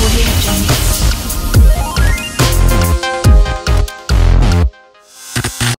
Audio Jungle.